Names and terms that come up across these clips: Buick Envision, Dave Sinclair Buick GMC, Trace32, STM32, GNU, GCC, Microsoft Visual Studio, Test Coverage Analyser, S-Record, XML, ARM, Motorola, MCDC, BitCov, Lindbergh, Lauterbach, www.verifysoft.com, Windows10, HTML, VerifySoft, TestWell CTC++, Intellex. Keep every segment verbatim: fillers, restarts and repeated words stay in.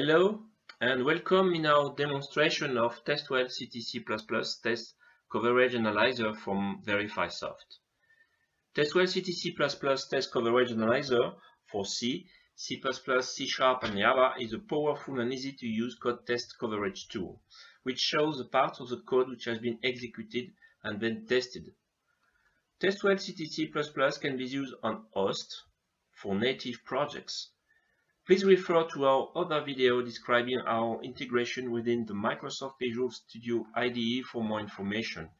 Hello and welcome in our demonstration of TestWell C T C plus plus Test Coverage Analyzer from VerifySoft. TestWell C T C plus plus Test Coverage Analyzer for C, C plus plus, C sharp and Java is a powerful and easy to use code test coverage tool, which shows the parts of the code which has been executed and then tested. TestWell C T C plus plus can be used on host for native projects. Please refer to our other video describing our integration within the Microsoft Visual Studio I D E for more information.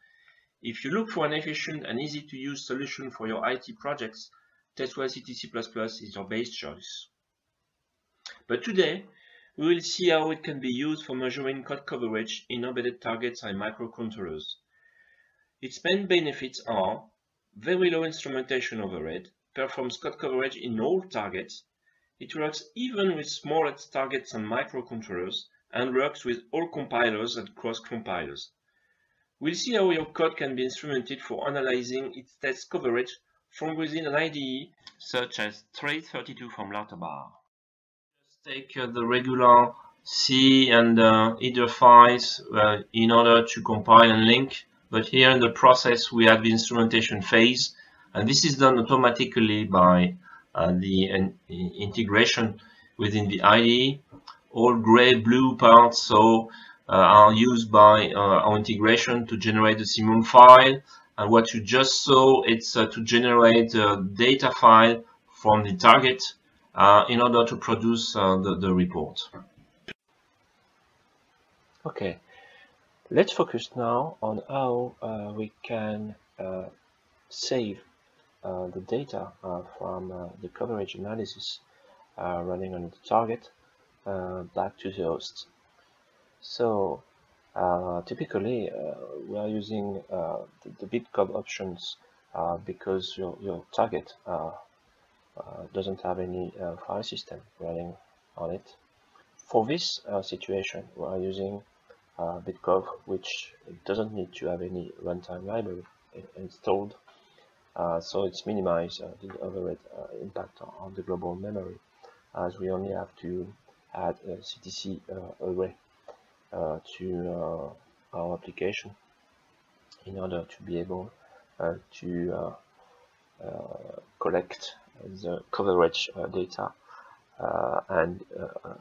If you look for an efficient and easy to use solution for your I T projects, TestWell C T C plus plus is your base choice. But today, we will see how it can be used for measuring code coverage in embedded targets and microcontrollers. Its main benefits are very low instrumentation overhead, performs code coverage in all targets. It works even with smaller targets and microcontrollers, and works with all compilers and cross-compilers. We'll see how your code can be instrumented for analyzing its test coverage from within an I D E, such as Trace thirty-two from Lauterbach. Just take uh, the regular C and uh, header files uh, in order to compile and link, but here in the process we have the instrumentation phase, and this is done automatically by Uh, the uh, integration within the I D E. All gray blue parts so uh, are used by uh, our integration to generate the C M O M file, and what you just saw it's uh, to generate a data file from the target uh, in order to produce uh, the, the report. Okay, let's focus now on how uh, we can uh, save Uh, the data uh, from uh, the coverage analysis uh, running on the target uh, back to the host. So uh, typically uh, we are using uh, the, the BitCov options uh, because your, your target uh, uh, doesn't have any uh, file system running on it. For this uh, situation we are using uh, BitCov, which doesn't need to have any runtime library installed. Uh, so it's minimized uh, the overhead uh, impact on the global memory, as we only have to add a C T C uh, array uh, to uh, our application in order to be able uh, to uh, uh, collect the coverage uh, data uh, and uh,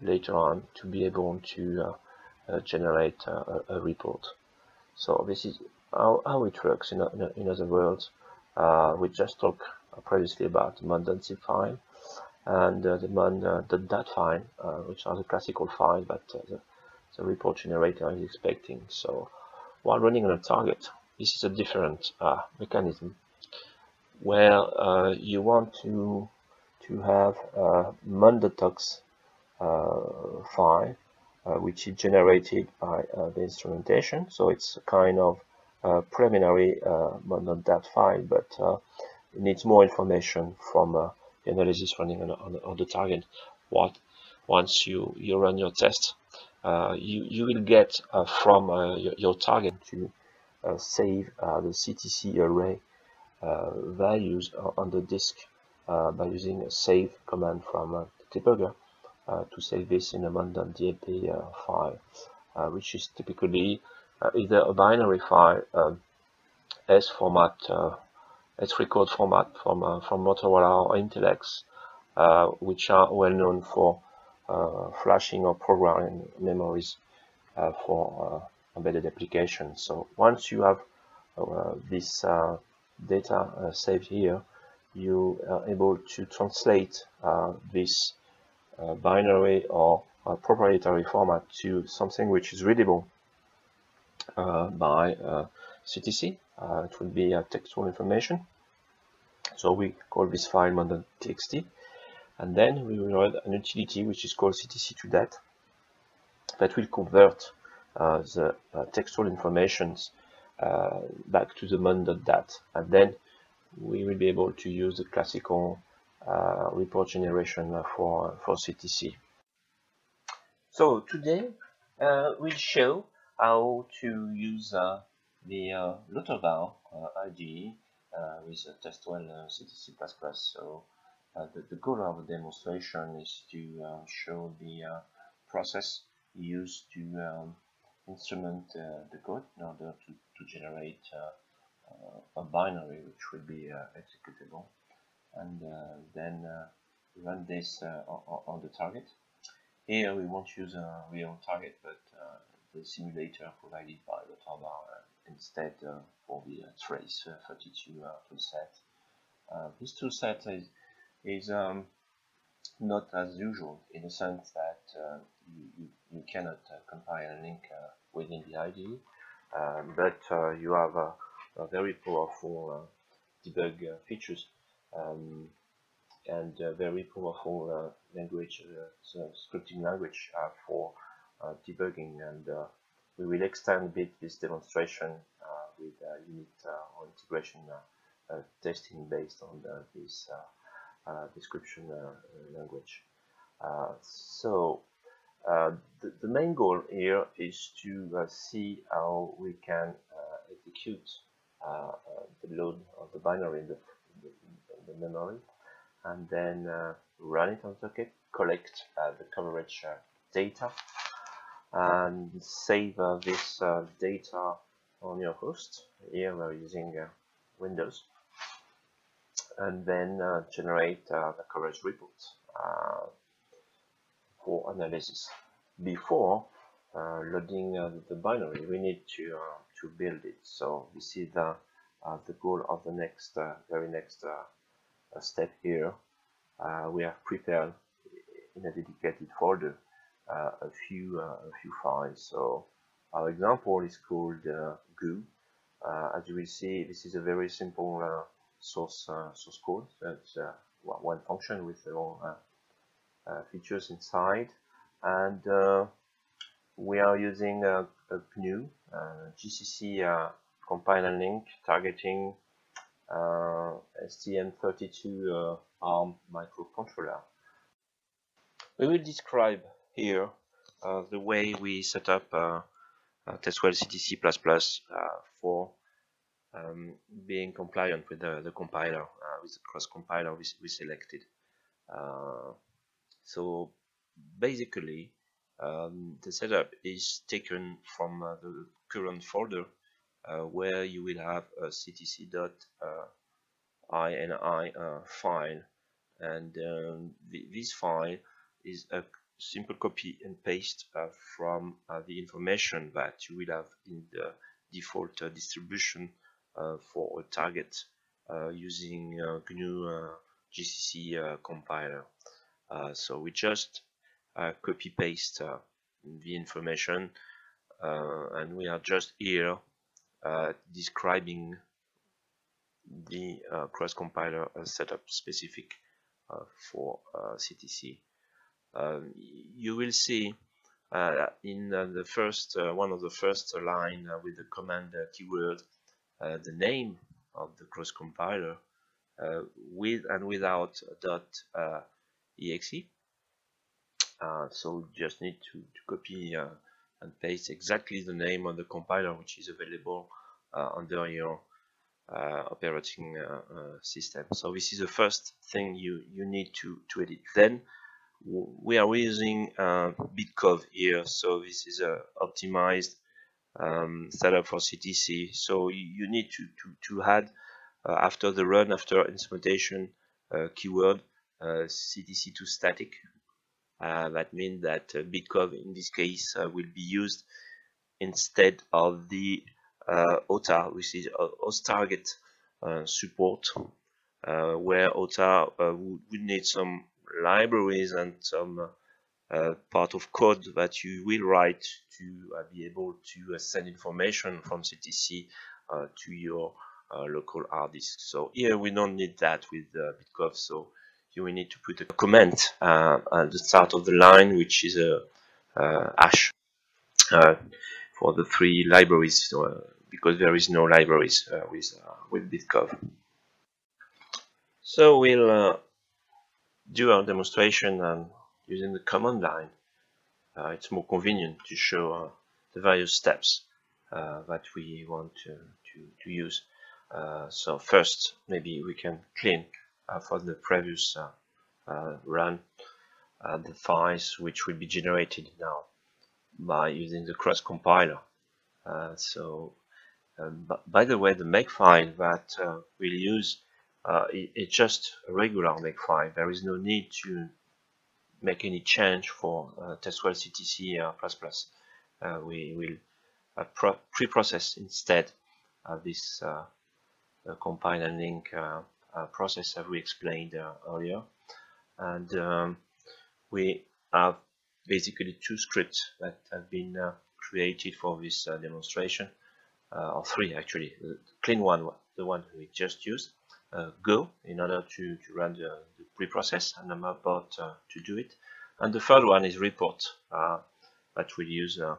later on to be able to uh, uh, generate uh, a report. So this is How, how it works. In, in, in other words, uh, we just talked previously about the M O N dot zip file and uh, the M O N dot D A T file, uh, which are the classical files that uh, the, the report generator is expecting. So while running on a target, this is a different uh, mechanism where uh, you want to to have a M O N dot tox uh, file, uh, which is generated by uh, the instrumentation. So it's a kind of Uh, preliminary uh, M O N dot D A T file, but uh, it needs more information from uh, the analysis running on, on, on the target. What once you you run your test, uh, you you will get uh, from uh, your, your target to uh, save uh, the C T C array uh, values on the disk uh, by using a save command from uh, the debugger uh, to save this in a M O N dot D A P uh, file, uh, which is typically Uh, either a binary file, um, S format, uh, S-Record format from uh, from Motorola or Intellex, uh, which are well known for uh, flashing or programming memories uh, for uh, embedded applications. So once you have uh, this uh, data uh, saved here, you are able to translate uh, this uh, binary or uh, proprietary format to something which is readable Uh, by uh, C T C. Uh, it would be uh, textual information. So we call this file M O N dot T X T, and then we will add an utility which is called C T C two D A T that will convert uh, the uh, textual informations uh, back to the M O N dot D A T, and then we will be able to use the classical uh, report generation for for C T C. So today uh, we'll show how to use uh, the uh, Lauterbach uh, I D E uh, with uh, TestWell uh, C T C plus plus. So uh, the, the goal of the demonstration is to uh, show the uh, process used to um, instrument uh, the code in order to, to generate uh, uh, a binary which will be uh, executable, and uh, then uh, run this uh, on the target. Here we won't use a real target, but uh, the simulator provided by Lauterbach uh, instead uh, for the uh, Trace thirty-two uh, toolset. Uh, this toolset is, is um, not as usual, in the sense that uh, you, you, you cannot uh, compile a link uh, within the I D E, uh, but uh, you have a, a very powerful uh, debug uh, features um, and uh, very powerful uh, language, uh, so scripting language uh, for uh, debugging, and uh, we will extend a bit this demonstration uh, with uh, unit uh, or integration uh, uh, testing based on uh, this uh, Uh, description uh, language. Uh, so uh, the, the main goal here is to uh, see how we can uh, execute uh, uh, the load of the binary in the, the, the memory, and then uh, run it on circuit, collect uh, the coverage uh, data, and save uh, this uh, data on your host. Here we're using uh, Windows, and then uh, generate uh, the coverage report uh, for analysis. Before uh, loading uh, the binary, we need to uh, to build it. So this is the uh, the goal of the next uh, very next uh, step here. Uh, we have prepared in a dedicated folder uh, a few uh, a few files. So our example is called uh, G U. Uh, as you will see, this is a very simple Uh, source uh, source code. That's uh, one function with all uh, uh, features inside, and uh, we are using a, a G N U uh, G C C uh, compiler link targeting uh, S T M thirty-two uh, ARM microcontroller. We will describe here uh, the way we set up uh, uh, TestWell C T C plus plus uh, for Um, being compliant with the, the compiler, uh, with the cross compiler we, we selected. Uh, so basically um, the setup is taken from uh, the current folder uh, where you will have a C T C dot I N I uh, file, and um, the, this file is a simple copy and paste uh, from uh, the information that you will have in the default uh, distribution Uh, for a target uh, using uh, G N U uh, G C C uh, compiler. Uh, so we just uh, copy paste uh, the information, uh, and we are just here uh, describing the uh, cross compiler uh, setup specific uh, for uh, C T C. Um, you will see uh, in uh, the first uh, one of the first line uh, with the command uh, keyword Uh, the name of the cross compiler uh, with and without dot uh, exe. Uh, so we just need to, to copy uh, and paste exactly the name of the compiler which is available uh, under your uh, operating uh, uh, system. So this is the first thing you you need to to edit. Then we are using uh, BitCov here, so this is a optimized Um, setup for C T C, so you need to to, to add uh, after the run after instrumentation uh, keyword uh, C T C two static. Uh, that means that uh, BitCov in this case uh, will be used instead of the uh, O T A, which is host target uh, support, uh, where O T A uh, would, would need some libraries and some uh, Uh, part of code that you will write to uh, be able to uh, send information from C T C uh, to your uh, local hard disk. So here we don't need that with uh, BitCov, so you will need to put a comment uh, at the start of the line, which is a uh, hash uh, for the three libraries, uh, because there is no libraries uh, with, uh, with BitCov. So we'll uh, do our demonstration and using the command line. Uh, it's more convenient to show uh, the various steps uh, that we want to, to, to use. Uh, so first, maybe we can clean uh, from the previous uh, uh, run uh, the files which will be generated now by using the cross compiler. Uh, so um, by the way, the makefile that uh, we'll use, uh, it's it just a regular makefile. There is no need to make any change for uh, TestWell C T C plus plus. Uh, uh, we will uh, pro pre-process instead uh, this uh, uh, compile and link uh, uh, process that we explained uh, earlier. And um, we have basically two scripts that have been uh, created for this uh, demonstration, uh, or three actually. The clean one, the one we just used, uh, Go, in order to, to run the, the pre-process, and I'm about uh, to do it. And the third one is Report, uh, that we'll use uh,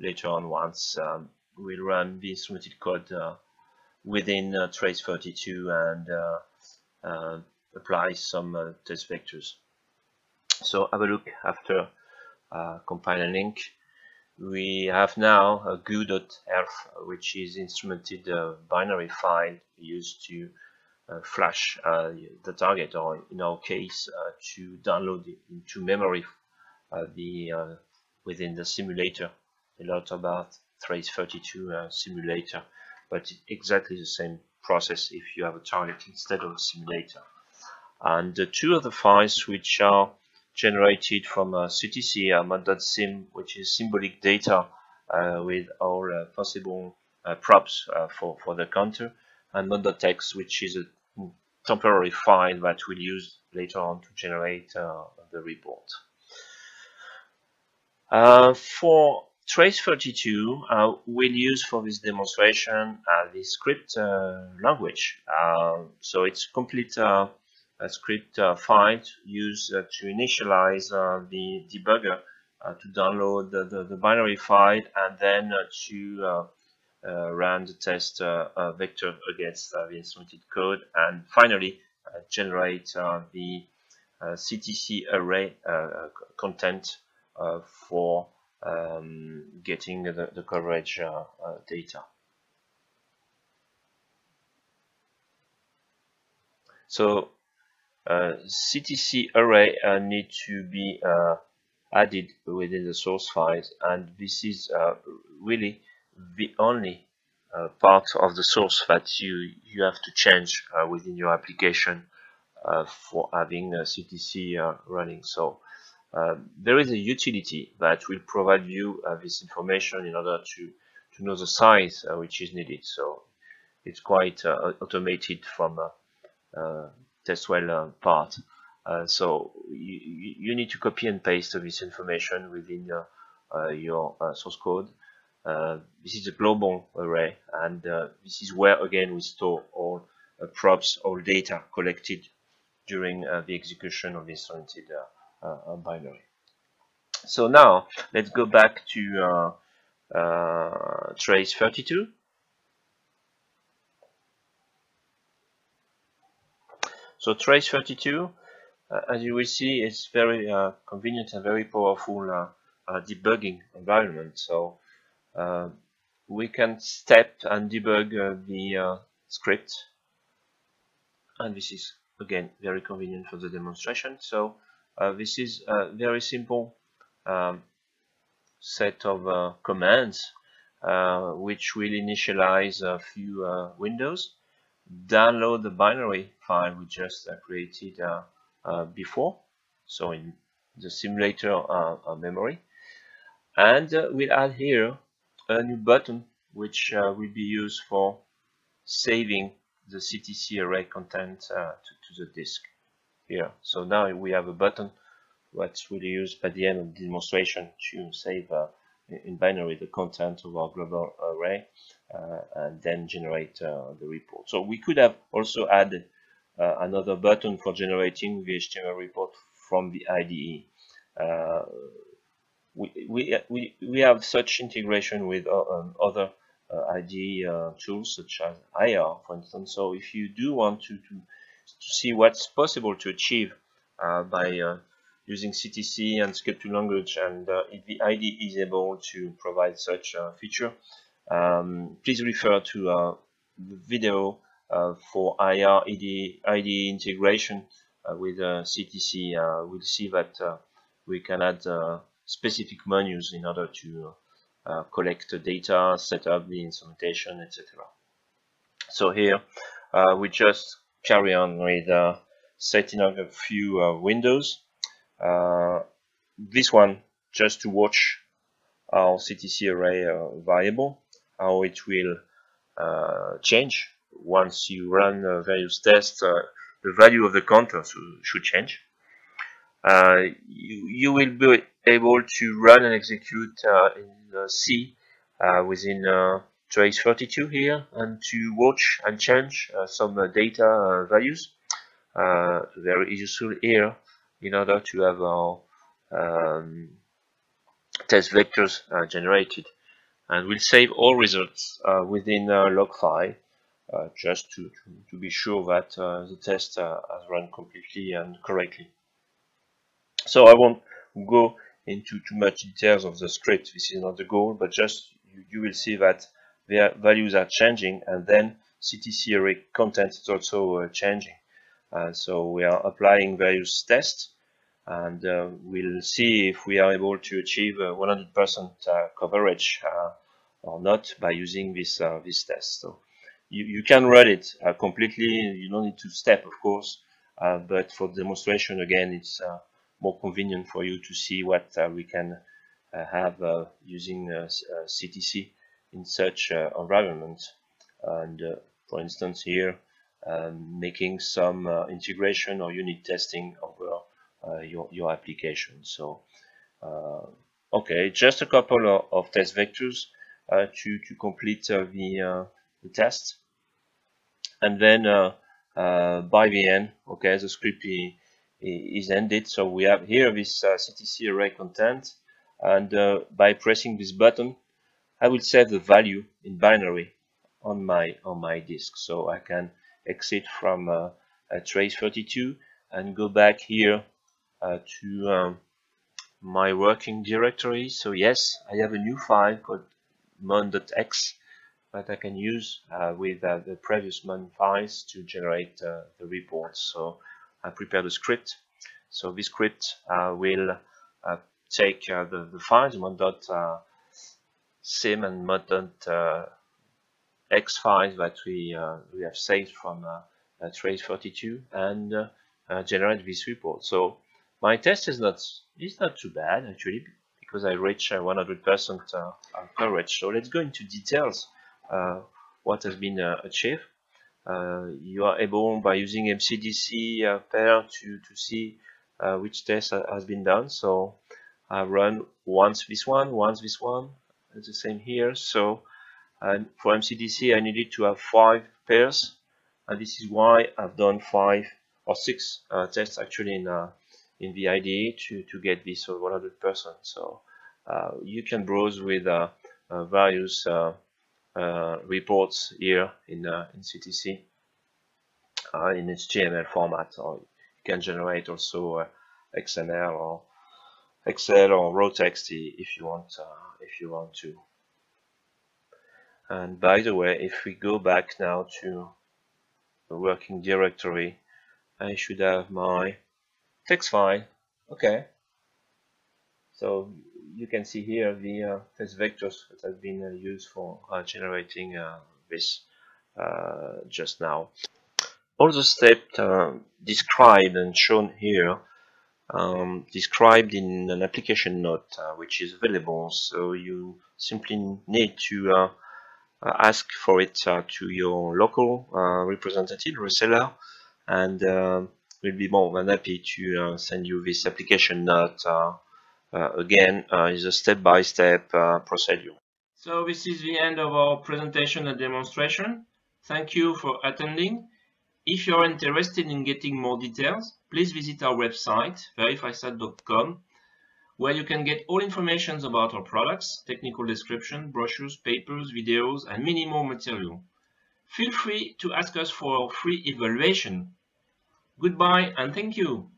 later on once um, we'll run the instrumented code uh, within uh, Trace thirty-two and uh, uh, apply some uh, test vectors. So have a look after uh, compile and link. We have now a G U dot E R F, which is instrumented uh, binary file used to uh, flash uh, the target, or in our case uh, to download it into memory uh, the uh, within the simulator, the Lauterbach Trace thirty-two uh, simulator. But exactly the same process if you have a target instead of a simulator. And the two of the files which are generated from uh, C T C, uh, M O N dot sim, which is symbolic data uh, with all uh, possible uh, props uh, for, for the counter, and M O N dot T X, which is a temporary file that we'll use later on to generate uh, the report. Uh, for Trace thirty-two, uh, we'll use for this demonstration uh, the script uh, language. Uh, so it's complete uh, A script uh, file used uh, to initialize uh, the debugger uh, to download the, the, the binary file and then uh, to uh, uh, run the test uh, uh, vector against uh, the instrumented code, and finally uh, generate uh, the uh, C T C array uh, content uh, for um, getting the, the coverage uh, uh, data. So Uh, C T C array uh, need to be uh, added within the source files, and this is uh, really the only uh, part of the source that you you have to change uh, within your application uh, for having a C T C uh, running. So uh, there is a utility that will provide you uh, this information in order to to know the size uh, which is needed. So it's quite uh, automated from uh, uh, TestWell uh, part. Uh, so you, you need to copy and paste this information within uh, uh, your uh, source code. Uh, this is a global array, and uh, this is where again we store all uh, props, all data collected during uh, the execution of the instrumented uh, uh, binary. So now let's go back to uh, uh, Trace thirty-two. So Trace thirty-two, uh, as you will see, is very uh, convenient and very powerful uh, uh, debugging environment. So uh, we can step and debug uh, the uh, script, and this is again very convenient for the demonstration. So uh, this is a very simple um, set of uh, commands uh, which will initialize a few uh, windows, download the binary file we just uh, created uh, uh, before, so in the simulator uh, uh, memory, and uh, we'll add here a new button which uh, will be used for saving the C T C array content uh, to, to the disk here. So now we have a button that's really used at the end of the demonstration to save uh, in binary the content of our global array, uh, and then generate uh, the report. So we could have also added uh, another button for generating the H T M L report from the I D E. Uh, we, we, we, we have such integration with um, other uh, I D E uh, tools such as I R, for instance. So if you do want to, to, to see what's possible to achieve uh, by uh, using C T C and scripting language, and uh, if the I D E is able to provide such a feature, um, please refer to uh, the video uh, for I R I D E integration uh, with uh, C T C, uh, we'll see that uh, we can add uh, specific menus in order to uh, collect the data, set up the instrumentation, et cetera. So here uh, we just carry on with uh, setting up a few uh, windows. Uh, this one just to watch our C T C array uh, variable, how it will uh, change once you run uh, various tests. Uh, the value of the counter should change. Uh, you, you will be able to run and execute uh, in uh, C uh, within uh, Trace thirty-two here, and to watch and change uh, some uh, data uh, values. Uh, very useful here in order to have our um, test vectors uh, generated, and we'll save all results uh, within a log file uh, just to, to, to be sure that uh, the test uh, has run completely and correctly. So I won't go into too much details of the script, this is not the goal, but just you, you will see that their values are changing, and then C T C array content is also uh, changing. Uh, so we are applying various tests, and uh, we'll see if we are able to achieve one hundred percent uh, coverage uh, or not by using this uh, this test. So you, you can run it uh, completely, you don't need to step, of course, uh, but for demonstration, again, it's uh, more convenient for you to see what uh, we can uh, have uh, using uh, uh, C T C in such uh, environment. And uh, for instance here, Um, making some uh, integration or unit testing over uh, your, your application. So uh, okay, just a couple of, of test vectors uh, to, to complete uh, the, uh, the test, and then uh, uh, by the end, okay, the script is ended. So we have here this uh, C T C array content, and uh, by pressing this button I will save the value in binary on my on my disk, so I can exit from uh, Trace thirty-two and go back here uh, to um, my working directory. So yes, I have a new file called M O N dot T O X that I can use uh, with uh, the previous M O N files to generate uh, the reports. So I prepared a script. So this script uh, will uh, take uh, the, the files M O N dot sim and M O N dot X files that we uh, we have saved from uh, uh, Trace thirty-two, and uh, uh, generate this report. So my test is not is not too bad actually, because I reach one hundred percent uh, coverage. So let's go into details uh, what has been uh, achieved. Uh, you are able by using M C D C uh, pair to to see uh, which test has been done. So I run once this one, once this one. It's the same here. So. And for M C D C I needed to have five pairs, and this is why I've done five or six uh, tests actually in uh, in the I D E to, to get this one hundred percent. So uh, you can browse with uh, uh, various uh, uh, reports here in, uh, in C T C uh, in H T M L format, or you can generate also uh, X M L or Excel or raw text if you want uh, if you want to. And by the way, if we go back now to the working directory, I should have my text file. Okay, so you can see here the uh, test vectors that have been uh, used for uh, generating uh, this uh, just now. All the steps uh, described and shown here um, described in an application note uh, which is available, so you simply need to uh, Uh, ask for it uh, to your local uh, representative reseller, and uh, we'll be more than happy to uh, send you this application note. Uh, uh, again, uh, is a step-by-step uh, procedure. So this is the end of our presentation and demonstration. Thank you for attending. If you're interested in getting more details, please visit our website verify soft dot com, where you can get all information about our products, technical description, brochures, papers, videos, and many more material. Feel free to ask us for a free evaluation. Goodbye and thank you.